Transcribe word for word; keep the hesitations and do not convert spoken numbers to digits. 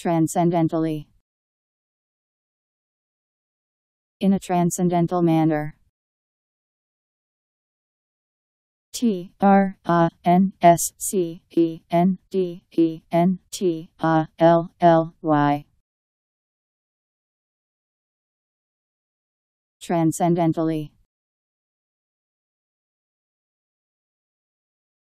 transcendently, in a transcendental manner. T R A N S C E N D E N T A L L Y. Transcendently.